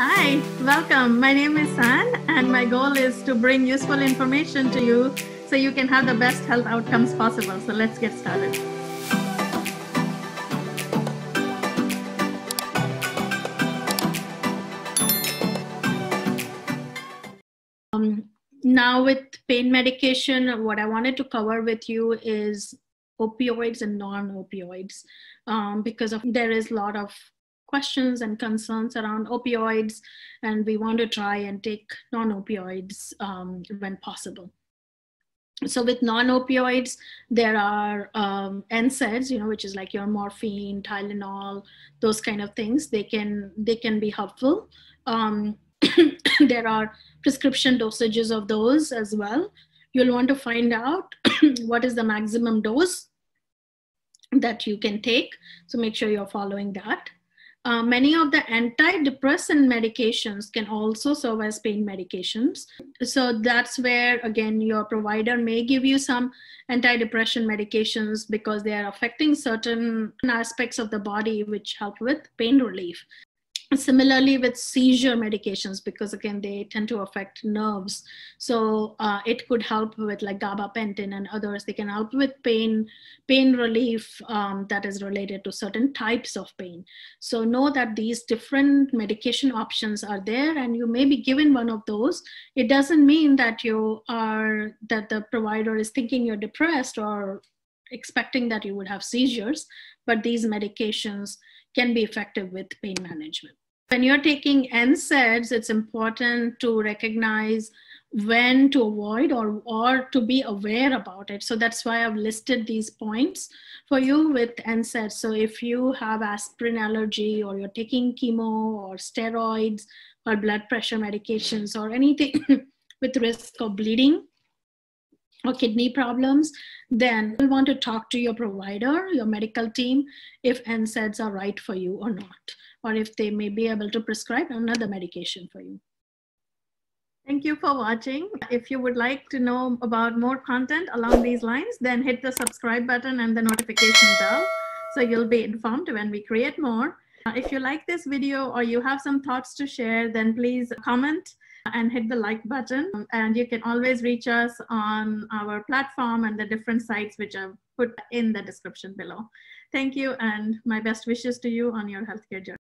Hi, welcome. My name is Ann, and my goal is to bring useful information to you so you can have the best health outcomes possible. So let's get started. Now with pain medication, what I wanted to cover with you is opioids and non-opioids because there is a lot of questions and concerns around opioids, and we want to try and take non-opioids when possible. So with non-opioids, there are NSAIDs, which is like your morphine, Tylenol, those kind of things. They can be helpful. There are prescription dosages of those as well. You'll want to find out what is the maximum dose that you can take. So make sure you're following that. Many of the antidepressant medications can also serve as pain medications. So that's where, again, your provider may give you some antidepressant medications because they are affecting certain aspects of the body which help with pain relief. Similarly with seizure medications, because again, they tend to affect nerves. So it could help with like gabapentin and others. They can help with pain relief that is related to certain types of pain. So know that these different medication options are there and you may be given one of those. It doesn't mean that the provider is thinking you're depressed or expecting that you would have seizures, but these medications can be effective with pain management. When you're taking NSAIDs, it's important to recognize when to avoid or to be aware about it. So that's why I've listed these points for you with NSAIDs. So if you have aspirin allergy or you're taking chemo or steroids or blood pressure medications or anything with risk of bleeding or kidney problems, then you'll want to talk to your provider, your medical team, if NSAIDs are right for you or not, or if they may be able to prescribe another medication for you. Thank you for watching. If you would like to know about more content along these lines, then hit the subscribe button and the notification bell, so you'll be informed when we create more. If you like this video or you have some thoughts to share, then please comment and hit the like button. And you can always reach us on our platform and the different sites which I've put in the description below. Thank you, and my best wishes to you on your healthcare journey.